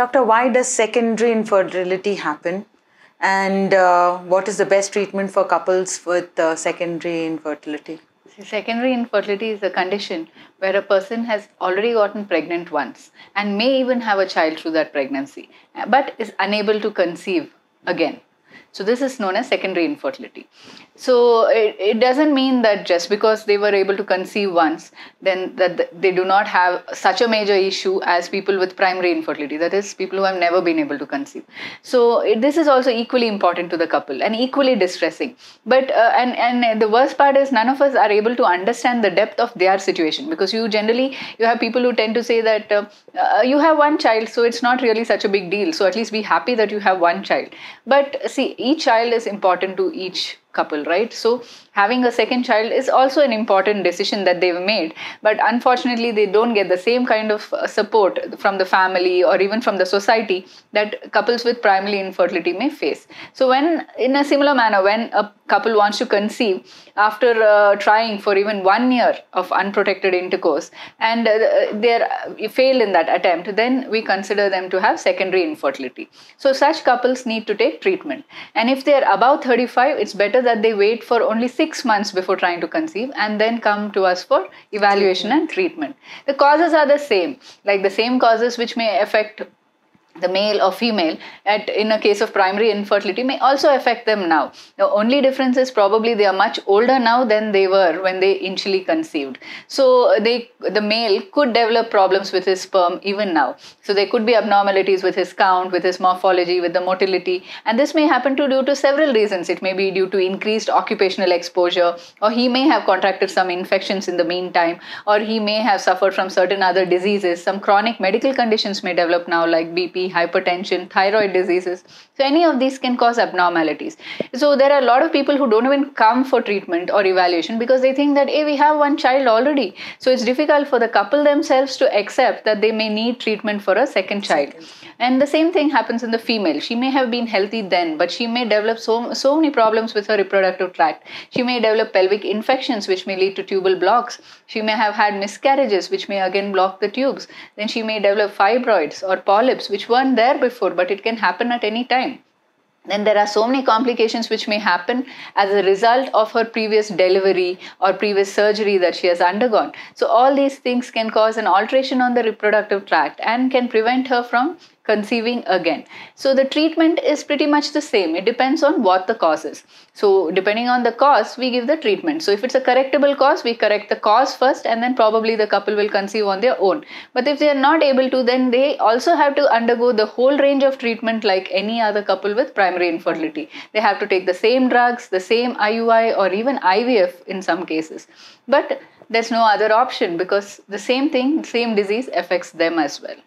Doctor, why does secondary infertility happen? And what is the best treatment for couples with secondary infertility? Secondary infertility is a condition where a person has already gotten pregnant once and may even have a child through that pregnancy, but is unable to conceive again. So this is known as secondary infertility. So it doesn't mean that just because they were able to conceive once, then that they do not have such a major issue as people with primary infertility, that is, people who have never been able to conceive. So this is also equally important to the couple and equally distressing. But and the worst part is none of us are able to understand the depth of their situation, because you have people who tend to say that you have one child, so it's not really such a big deal. So at least be happy that you have one child. But see, each child is important to each couple, right? So having a second child is also an important decision that they've made, but unfortunately they don't get the same kind of support from the family or even from the society that couples with primary infertility may face. So when, in a similar manner, when a couple wants to conceive after trying for even 1 year of unprotected intercourse and they fail in that attempt, then we consider them to have secondary infertility. So such couples need to take treatment, and if they are above 35, it's better that they wait for only 6 months before trying to conceive and then come to us for evaluation and treatment. The causes are the same, like the same causes which may affect the male or female in a case of primary infertility may also affect them now. The only difference is probably they are much older now than they were when they initially conceived. So the male could develop problems with his sperm even now. So there could be abnormalities with his count, with his morphology, with the motility, and this may happen due to several reasons. It may be due to increased occupational exposure, or he may have contracted some infections in the meantime, or he may have suffered from certain other diseases. Some chronic medical conditions may develop now, like BP, hypertension, thyroid diseases. So any of these can cause abnormalities. So there are a lot of people who don't even come for treatment or evaluation because they think that, hey, we have one child already. So it's difficult for the couple themselves to accept that they may need treatment for a second child. And the same thing happens in the female. She may have been healthy then, but she may develop so many problems with her reproductive tract. She may develop pelvic infections, which may lead to tubal blocks. She may have had miscarriages, which may again block the tubes. Then she may develop fibroids or polyps, which weren't there before, but it can happen at any time. Then there are so many complications which may happen as a result of her previous delivery or previous surgery that she has undergone. So all these things can cause an alteration on the reproductive tract and can prevent her from conceiving again. So the treatment is pretty much the same. It depends on what the cause is. So depending on the cause, we give the treatment. So if it's a correctable cause, we correct the cause first, and then probably the couple will conceive on their own. But if they are not able to, then they also have to undergo the whole range of treatment like any other couple with primary infertility. They have to take the same drugs, the same IUI or even IVF in some cases. But there's no other option because the same thing, same disease affects them as well.